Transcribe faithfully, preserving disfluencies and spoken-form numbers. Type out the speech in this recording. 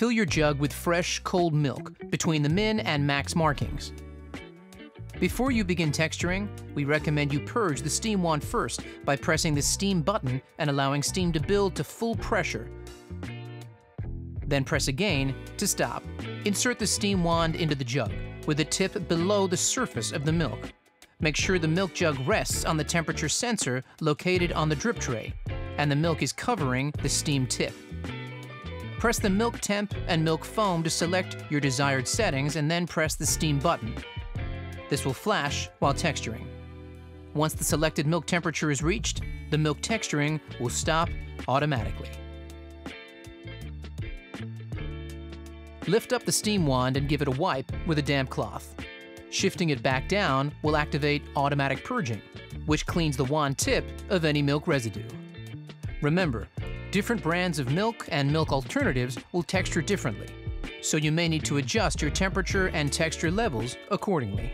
fill your jug with fresh, cold milk between the min and max markings. Before you begin texturing, we recommend you purge the steam wand first by pressing the steam button and allowing steam to build to full pressure. Then press again to stop. Insert the steam wand into the jug with the tip below the surface of the milk. Make sure the milk jug rests on the temperature sensor located on the drip tray, and the milk is covering the steam tip. Press the milk temp and milk foam to select your desired settings and then press the steam button. This will flash while texturing. Once the selected milk temperature is reached, the milk texturing will stop automatically. Lift up the steam wand and give it a wipe with a damp cloth. Shifting it back down will activate automatic purging, which cleans the wand tip of any milk residue. Remember, different brands of milk and milk alternatives will texture differently, so you may need to adjust your temperature and texture levels accordingly.